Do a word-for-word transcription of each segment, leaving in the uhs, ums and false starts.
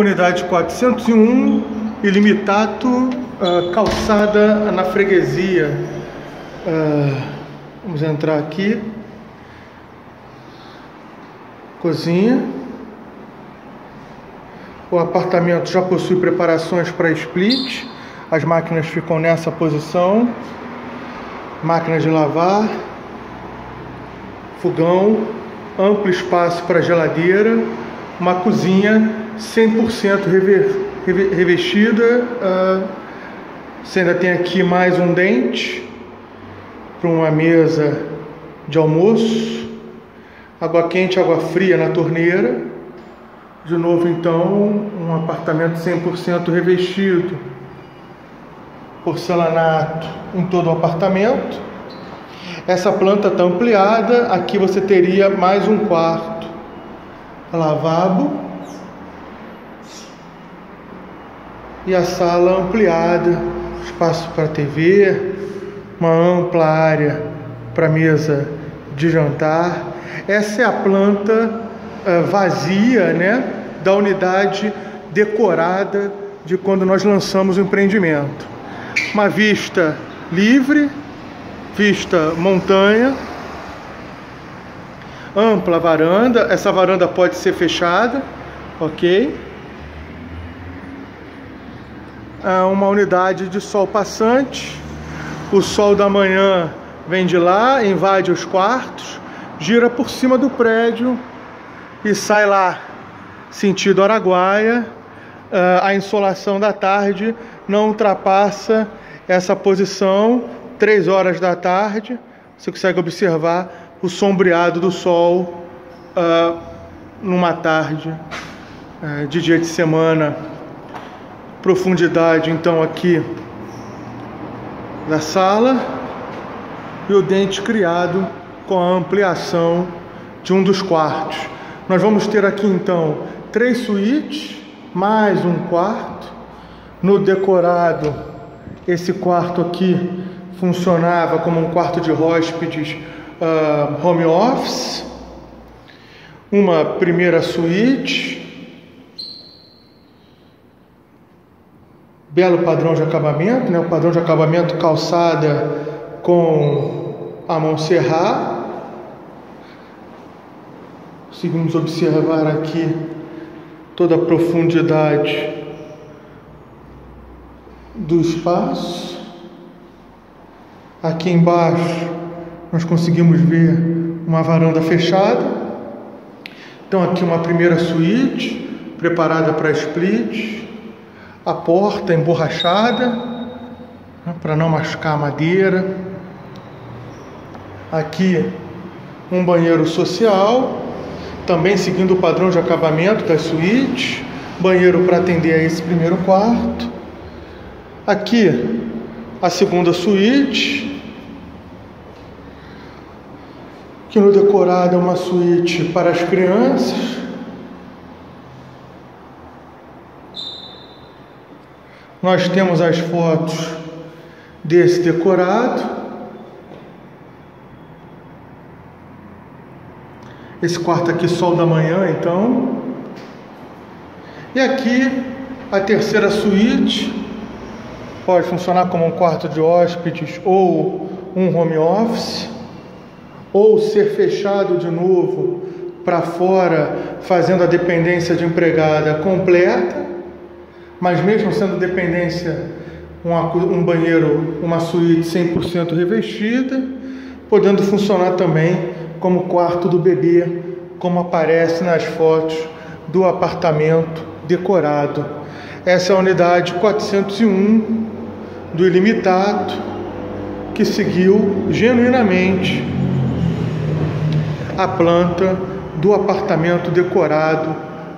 unidade quatrocentos e um, Illimitato, uh, calçada na Freguesia. Uh, vamos entrar aqui. Cozinha. O apartamento já possui preparações para split. As máquinas ficam nessa posição. Máquinas de lavar. Fogão. Amplo espaço para geladeira. Uma cozinha cem por cento revestida. Uh, você ainda tem aqui mais um dente para uma mesa de almoço. Água quente, água fria na torneira. De novo, então, um apartamento cem por cento revestido, porcelanato em todo o apartamento. Essa planta está ampliada, aqui você teria mais um quarto, lavabo e a sala ampliada, espaço para T V, uma ampla área para mesa de jantar. Essa é a planta uh, vazia, né? Da unidade decorada de quando nós lançamos o empreendimento. Uma vista livre, vista montanha, ampla varanda. Essa varanda pode ser fechada, ok? É uma unidade de sol passante. O sol da manhã vem de lá, invade os quartos, gira por cima do prédio e sai lá sentido Araguaia. A insolação da tarde não ultrapassa essa posição. Três horas da tarde você consegue observar o sombreado do sol numa tarde de dia de semana. Profundidade então aqui da sala e o dente criado com a ampliação de um dos quartos. Nós vamos ter aqui então três suítes, mais um quarto. No decorado, esse quarto aqui funcionava como um quarto de hóspedes, uh, home office. Uma primeira suíte, belo padrão de acabamento, né? O padrão de acabamento calçada com a Monserrat. Conseguimos observar aqui toda a profundidade do espaço. Aqui embaixo nós conseguimos ver uma varanda fechada. Então aqui uma primeira suíte preparada para split. A porta emborrachada, né, para não machucar a madeira. Aqui um banheiro social, também seguindo o padrão de acabamento das suítes. Banheiro para atender a esse primeiro quarto. Aqui a segunda suíte, que no decorado é uma suíte para as crianças. Nós temos as fotos desse decorado. Esse quarto aqui, sol da manhã, então. E aqui, a terceira suíte. Pode funcionar como um quarto de hóspedes ou um home office. Ou ser fechado de novo para fora, fazendo a dependência de empregada completa. Mas mesmo sendo dependência, um banheiro, uma suíte cem por cento revestida. Podendo funcionar também como quarto do bebê, como aparece nas fotos do apartamento decorado. Essa é a unidade quatrocentos e um do Illimitato, que seguiu genuinamente a planta do apartamento decorado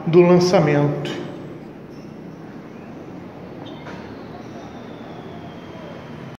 do lançamento.